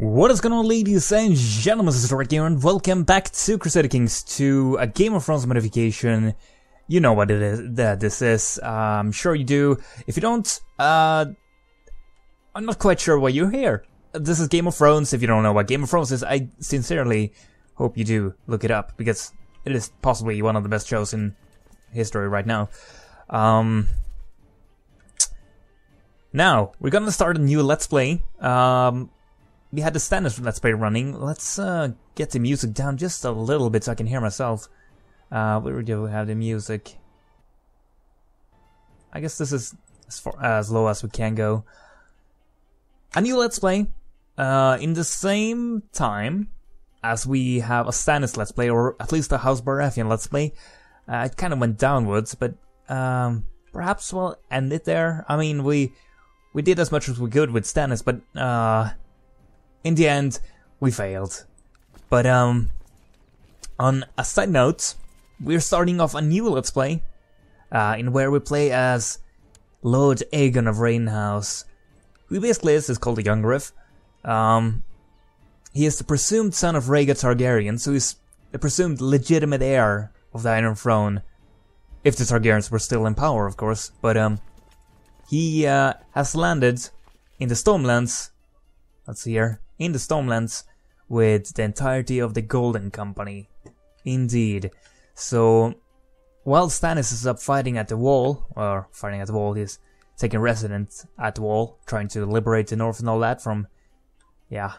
What is going on, ladies and gentlemen, this is Stark here, and welcome back to Crusader Kings 2, a Game of Thrones modification. You know what it is that this is, I'm sure you do. If you don't, I'm not quite sure why you're here. This is Game of Thrones. If you don't know what Game of Thrones is, I sincerely hope you do look it up, because it is possibly one of the best shows in history right now. Now, we're gonna start a new Let's Play. We had the Stannis Let's Play running. Let's get the music down just a little bit so I can hear myself. Where do we have the music? I guess this is as low as we can go. A new Let's Play in the same time as we have a Stannis Let's Play, or at least a House Baratheon Let's Play. It kind of went downwards, but perhaps we'll end it there. I mean, we did as much as we could with Stannis, but in the end, we failed. But on a side note, we're starting off a new Let's Play, in where we play as Lord Aegon of Rainhouse. Who basically is called the Young Griff. He is the presumed son of Rhaegar Targaryen, so he's the presumed legitimate heir of the Iron Throne, if the Targaryens were still in power, of course. But he has landed in the Stormlands. Let's see here. In the Stormlands with the entirety of the Golden Company. Indeed. So, while Stannis is up fighting at the wall, or fighting at the wall, he's taking residence at the wall, trying to liberate the North and all that from, yeah,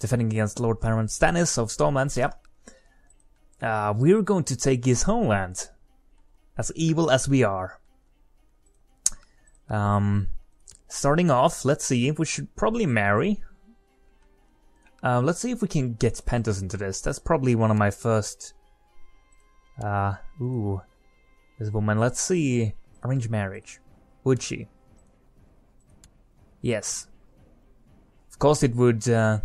defending against Lord Parent Stannis of Stormlands, yep. We're going to take his homeland, as evil as we are. Starting off, let's see, we should probably marry. Let's see if we can get Pentos into this. That's probably one of my first... ooh, this woman, let's see. Arranged marriage. Would she? Yes. Of course it would give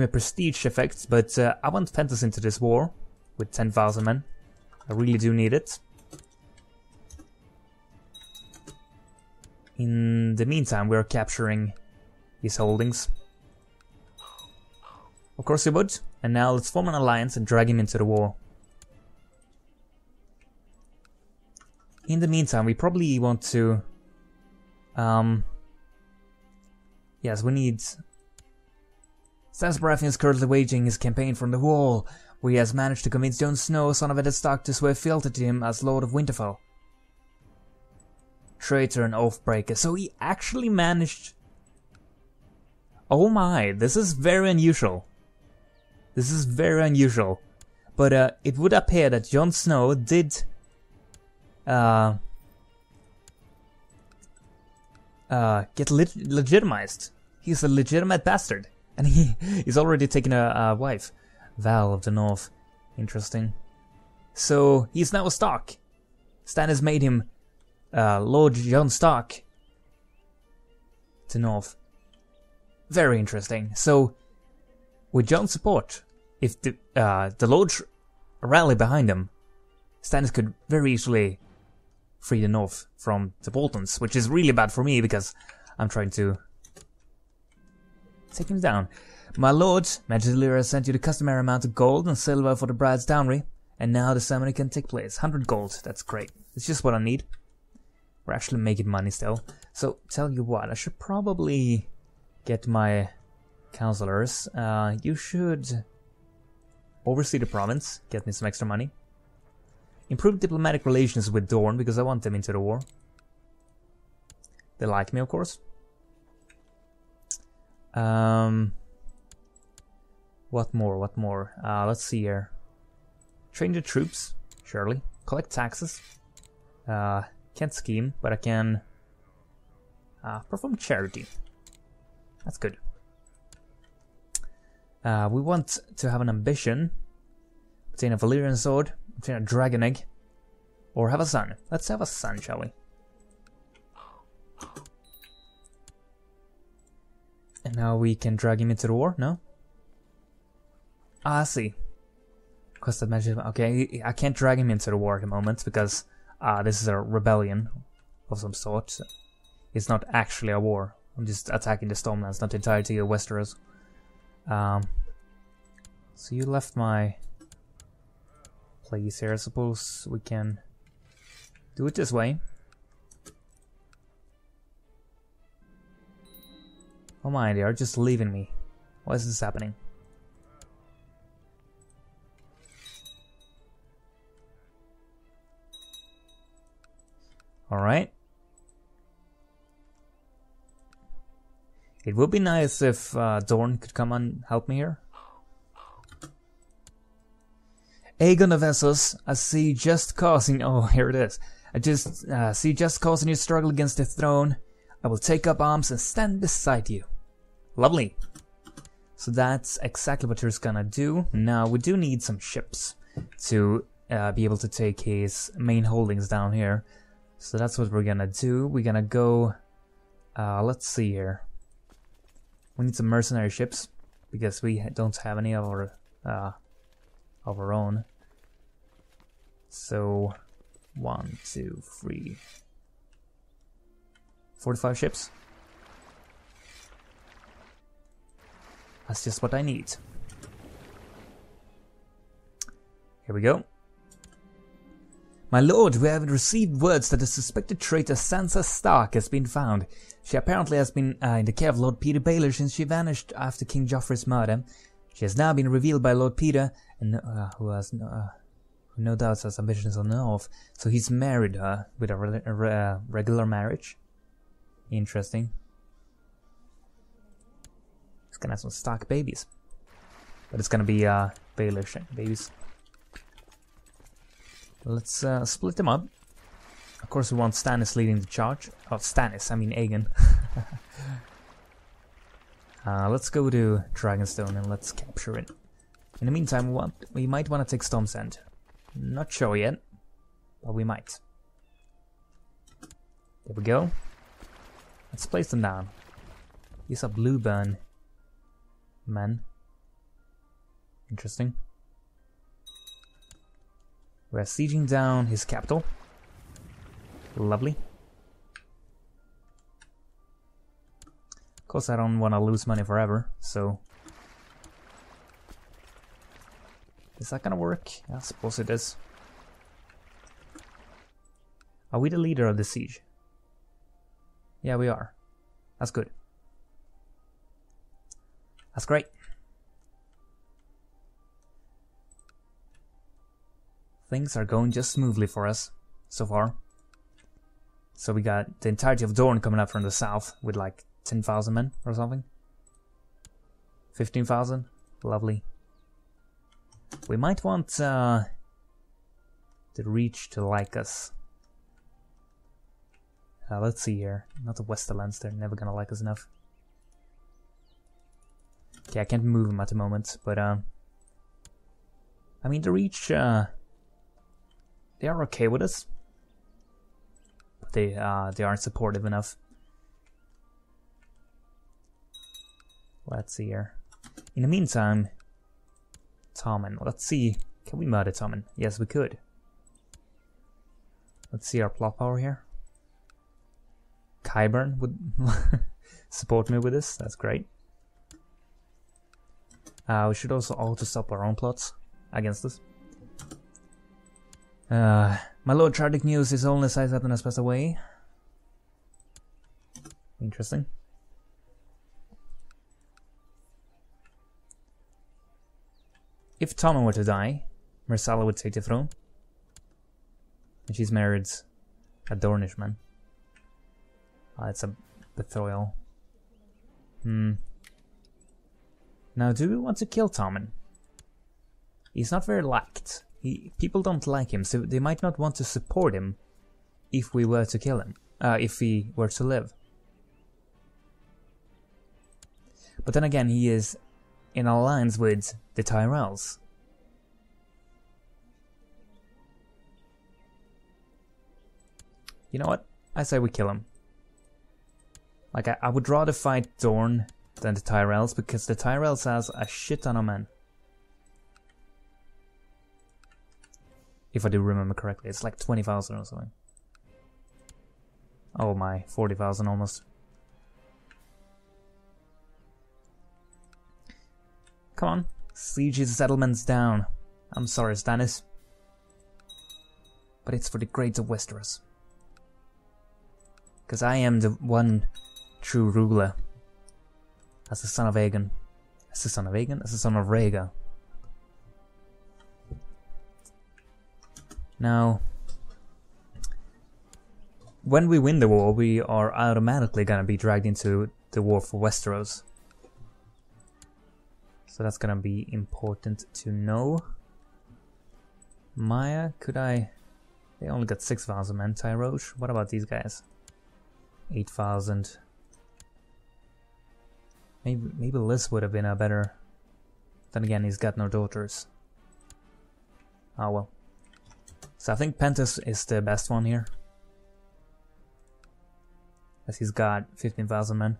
me prestige effects, but I want Pentos into this war with 10,000 men. I really do need it. In the meantime, we're capturing his holdings. Of course he would. And now let's form an alliance and drag him into the war. In the meantime, we probably want to... yes, we need... Stannis Baratheon is currently waging his campaign from the wall, where he has managed to convince Jon Snow, son of Eddard Stark, to swear fealty to him as Lord of Winterfell. Traitor and oathbreaker. So he actually managed... Oh my, this is very unusual. This is very unusual. But it would appear that Jon Snow did... get legitimized. He's a legitimate bastard. And he's already taken a wife. Val of the North. Interesting. So, he's now a Stark. Stannis made him... Lord Jon Stark to North. Very interesting. So, with Jon's support, if the Lords rally behind him, Stannis could very easily free the North from the Boltons, which is really bad for me because I'm trying to take him down. My lord, Magelira sent you the customary amount of gold and silver for the bride's dowry, and now the ceremony can take place. 100 gold, that's great. It's just what I need. We're actually making money still. So, tell you what, I should probably get my counselors. You should oversee the province, get me some extra money. Improve diplomatic relations with Dorne, because I want them into the war. They like me, of course. What more, what more? Let's see here. Train the troops, surely. Collect taxes. Can't scheme, but I can perform charity. That's good. We want to have an ambition. Obtain a Valyrian sword, obtain a dragon egg, or have a son. Let's have a son, shall we? And now we can drag him into the war, no? Ah, I see. Quest adventure. Okay, I can't drag him into the war at the moment because... this is a rebellion of some sort. It's not actually a war. I'm just attacking the Stormlands, not the entirety of Westeros. So you left my place here. I suppose we can do it this way. Oh my, they are just leaving me. Why is this happening? Alright. It would be nice if Dorne could come and help me here. Aegon of Essos, I see just causing... Oh, here it is. I just see just causing your struggle against the throne. I will take up arms and stand beside you. Lovely. So that's exactly what he's gonna do. Now, we do need some ships to be able to take his main holdings down here. So that's what we're gonna do. We're gonna go... let's see here. We need some mercenary ships, because we don't have any of our own. So, 1, 2, 3, 45 ships. That's just what I need. Here we go. My lord, we have received words that the suspected traitor Sansa Stark has been found. She apparently has been in the care of Lord Peter Baelish since she vanished after King Joffrey's murder. She has now been revealed by Lord Peter, and who has no doubt has ambitions on the north. So he's married her with a regular marriage. Interesting. It's gonna have some Stark babies, but it's gonna be Baelish babies. Let's split them up. Of course we want Stannis leading the charge. Oh, Stannis, I mean Aegon. Let's go to Dragonstone and let's capture it. In the meantime, we might want to take Storm's End. Not sure yet, but we might. There we go. Let's place them down. These are Blueburn men. Interesting. We're sieging down his capital. Lovely. Of course I don't want to lose money forever, so... Is that gonna work? I suppose it is. Are we the leader of the siege? Yeah, we are. That's good. That's great. Things are going just smoothly for us so far. So we got the entirety of Dorne coming up from the south with like 10,000 men or something. 15,000. Lovely. We might want the Reach to like us. Let's see here. Not the Westerlands, they're never gonna like us enough. Okay, I can't move them at the moment, but I mean the Reach they are okay with us, but they aren't supportive enough. Let's see here. In the meantime, Tommen. Let's see. Can we murder Tommen? Yes, we could. Let's see our plot power here. Qyburn would support me with this. That's great. We should also auto-stop our own plots against us. My lord, tragic news. His only son has passed away. Interesting. If Tommen were to die, Mersala would take the throne. And she's married a Dornish man. It's a betrayal. Now, do we want to kill Tommen? He's not very liked. People don't like him, so they might not want to support him if we were to kill him, if he were to live. But then again, he is in alliance with the Tyrells. You know what? I say we kill him. Like, I would rather fight Dorne than the Tyrells, because the Tyrells has a shit ton of men. If I do remember correctly, it's like 20,000 or something. Oh my, 40,000 almost. Come on, siege his settlements down. I'm sorry, Stannis, but it's for the greater Westeros. Because I am the one true ruler. As the son of Aegon. As the son of Aegon? As the son of Rhaegar. Now, when we win the war, we are automatically going to be dragged into the war for Westeros. So that's going to be important to know. Maya, could I... They only got 6,000 men. Tyrosh, what about these guys? 8,000. Maybe Liz would have been a better... Then again, he's got no daughters. Oh well. So I think Pentos is the best one here. As he's got 15,000 men.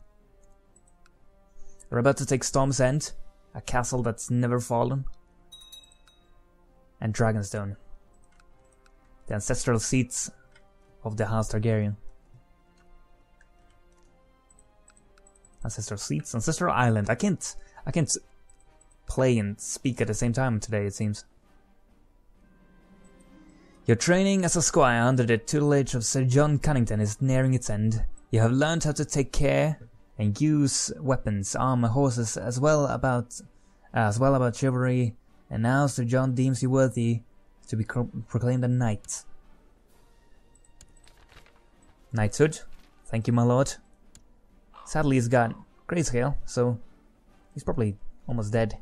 We're about to take Storm's End, a castle that's never fallen. And Dragonstone. The ancestral seats of the House Targaryen. Ancestral seats, ancestral island. I can't play and speak at the same time today, it seems. Your training as a squire under the tutelage of Sir John Cunnington is nearing its end. You have learned how to take care and use weapons, armor, horses, as well about chivalry. And now Sir John deems you worthy to be proclaimed a knight. Knighthood. Thank you, my lord. Sadly, he's got grayscale, so he's probably almost dead.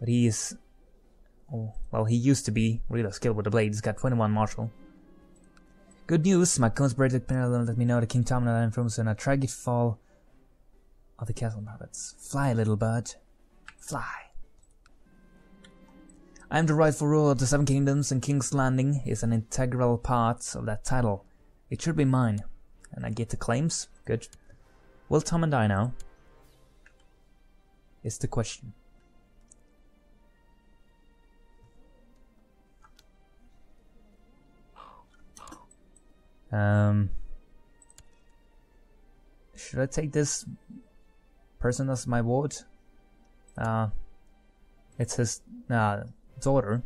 But he is... Oh, well, he used to be really skilled with the blade. He's got 21 martial. Good news! My conspirator Penelon let me know that King Tommen and Iron Throne and a tragic fall of the castle inhabitants. Fly, little bird. Fly. I am the rightful ruler of the Seven Kingdoms, and King's Landing is an integral part of that title. It should be mine. And I get the claims. Good. Will Tommen die now? Is the question. Should I take this person as my ward? It's his daughter.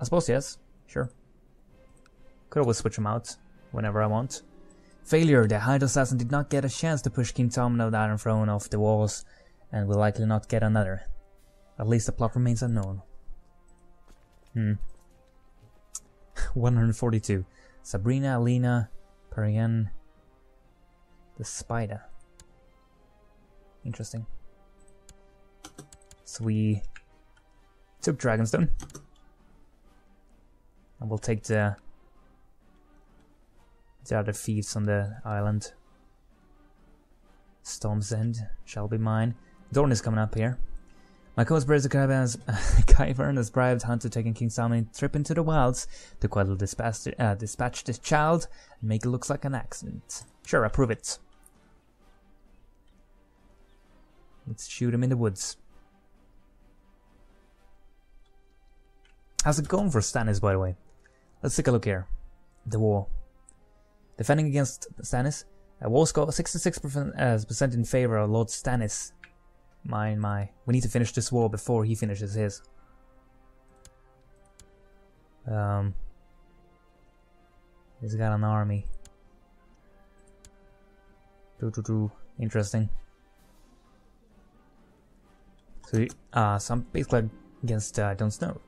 I suppose yes. Sure. Could always switch him out whenever I want. Failure, the Hired Assassin did not get a chance to push King Tommen of the Iron Throne off the walls, and will likely not get another. At least the plot remains unknown. 142. Sabrina, Alina, Perianne, the Spider. Interesting. So we took Dragonstone. And we'll take the other thieves on the island. Storm's End shall be mine. Dorne is coming up here. My co-conspirator Qyburn has bribed Hunt to take King Tommen a trip into the wilds to quietly dispatch this child and make it look like an accident. Sure, I prove it. Let's shoot him in the woods. How's it going for Stannis, by the way? Let's take a look here. The war. Defending against Stannis, a war score 66% in favor of Lord Stannis. My. We need to finish this war before he finishes his. He's got an army. Interesting. So I'm basically against Jon Snow.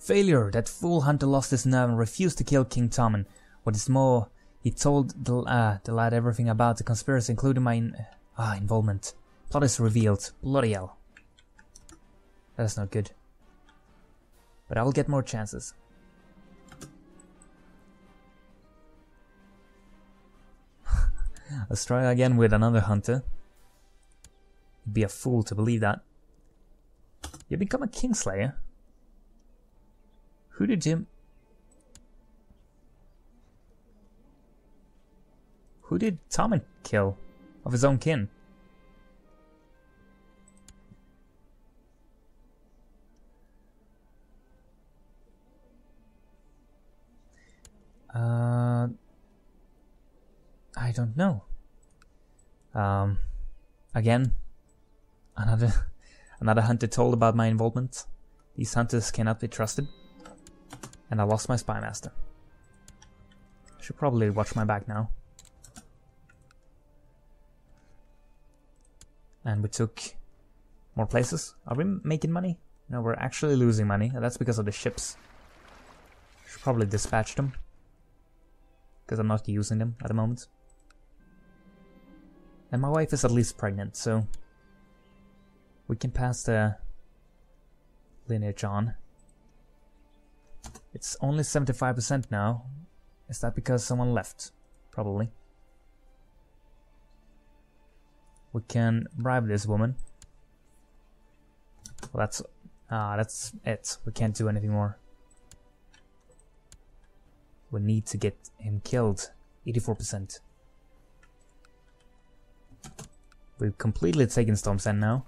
Failure! That fool hunter lost his nerve and refused to kill King Tommen. What is more, he told the lad everything about the conspiracy, including my involvement. Plot is revealed. Bloody hell. That is not good. But I will get more chances. Let's try again with another hunter. You'd be a fool to believe that. You become a Kingslayer? Who did Jim... Who did Tommen kill? Of his own kin? I don't know. Again, another Another hunter told about my involvement. These hunters cannot be trusted. And I lost my spymaster. I should probably watch my back now. And we took more places. Are we making money? No, we're actually losing money, and that's because of the ships. Should probably dispatch them, because I'm not using them at the moment. And my wife is at least pregnant, so we can pass the lineage on. It's only 75% now. Is that because someone left? Probably. We can bribe this woman. Well, that's it. We can't do anything more. We need to get him killed. 84%. We've completely taken Storm's End now.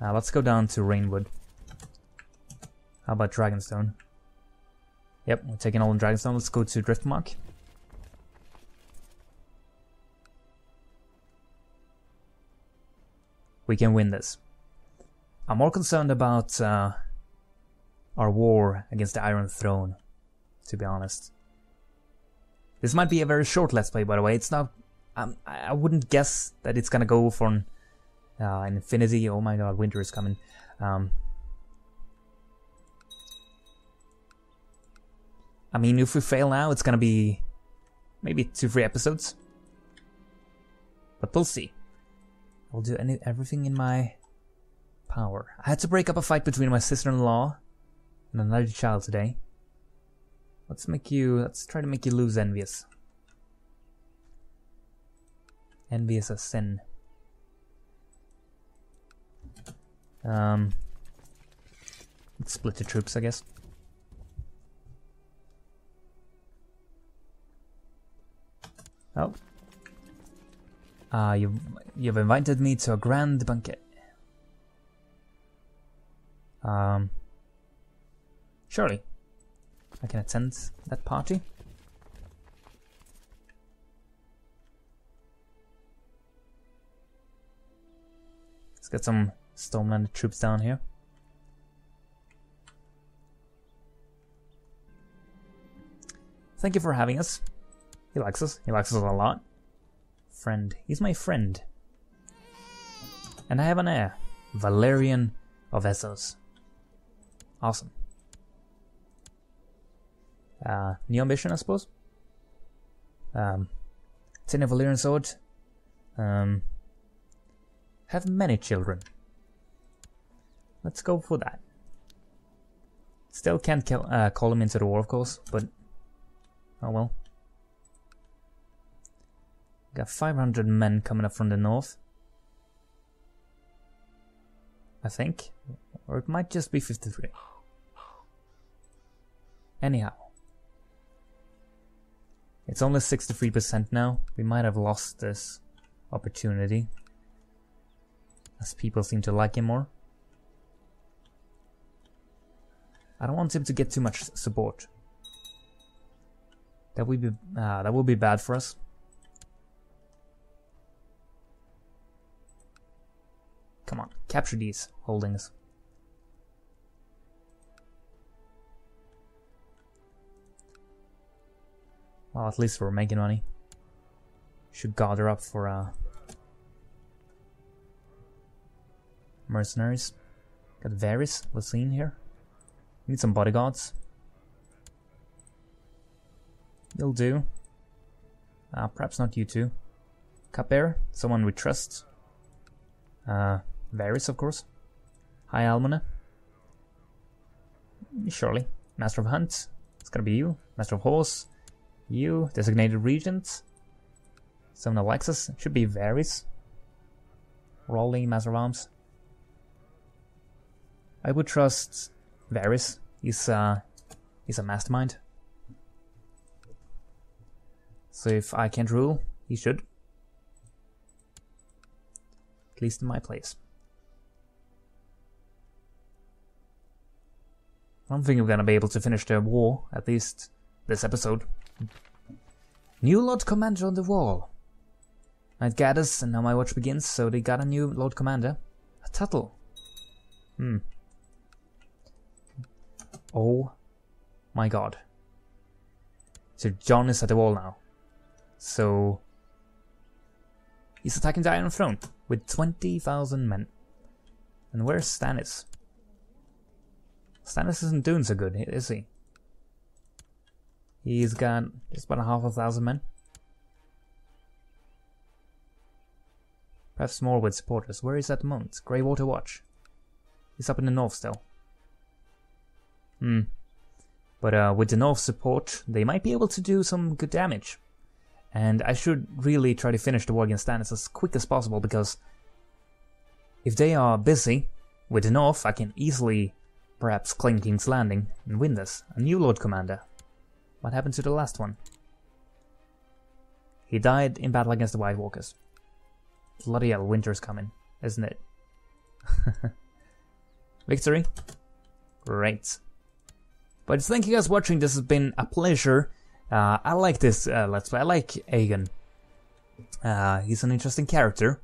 Let's go down to Rainwood. How about Dragonstone? Yep, we're taking all in Dragonstone. Let's go to Driftmark. We can win this. I'm more concerned about our war against the Iron Throne, to be honest. This might be a very short Let's Play, by the way. It's not. I wouldn't guess that it's gonna go for an infinity. Oh my god, winter is coming. I mean, if we fail now, it's gonna be maybe 2-3 episodes. But we'll see. I'll do everything in my power. I had to break up a fight between my sister-in-law and another child today. Let's try to make you lose envious. Envy is a sin. Let's split the troops, I guess. Oh. You've invited me to a grand banquet. Surely I can attend that party. Let's get some Stormland troops down here. Thank you for having us. He likes us. He likes us a lot. Friend. He's my friend. And I have an heir. Valyrian of Essos. Awesome. New ambition, I suppose. Tin of Valyrian sword. Have many children. Let's go for that. Still can't call him into the war, of course, but oh well. Got 500 men coming up from the north, I think, or it might just be 53. Anyhow, it's only 63% now. We might have lost this opportunity, as people seem to like him more. I don't want him to get too much support. That will be bad for us. Come on, capture these holdings. Well, at least we're making money. Should gather up for mercenaries. Got Varys, what's in here? Need some bodyguards. You'll do. Perhaps not you two. Cupbearer, someone we trust. Varys, of course. High Almoner. Surely. Master of Hunt. It's gonna be you. Master of Horse. You. Designated Regent. Someone who likes us. Should be Varys. Rolling Master of Arms. I would trust Varys. He's a mastermind. So if I can't rule, he should. At least in my place. I don't think we're gonna be able to finish the war, at least this episode. New Lord Commander on the wall. Night gathers and now my watch begins, so they got a new Lord Commander. A Tuttle. Hmm. Oh my god. So Jon is at the wall now. So he's attacking the Iron Throne with 20,000 men. And where's Stannis? Stannis isn't doing so good, is he? He's got just about 500,000 men. Perhaps more with supporters. Where is that moment? Greywater Watch. He's up in the north still. Hmm. But with the north support, they might be able to do some good damage. And I should really try to finish the war against Stannis as quick as possible, because if they are busy with the north, I can easily perhaps claim King's Landing and win this. A new Lord Commander. What happened to the last one? He died in battle against the White Walkers. Bloody hell, winter's coming, isn't it? Victory? Great. But thank you guys for watching, this has been a pleasure. I like this Let's Play, I like Aegon. He's an interesting character,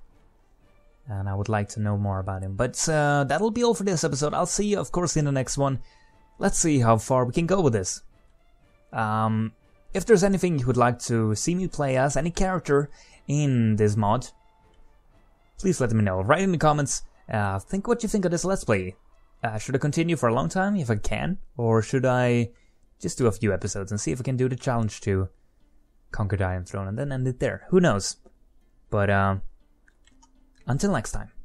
and I would like to know more about him. But that'll be all for this episode. I'll see you, of course, in the next one. Let's see how far we can go with this. If there's anything you would like to see me play as, any character in this mod, please let me know. Write in the comments, think what you think of this Let's Play. Should I continue for a long time, if I can? Or should I just do a few episodes and see if I can do the challenge to conquer the Iron Throne and then end it there? Who knows? But until next time.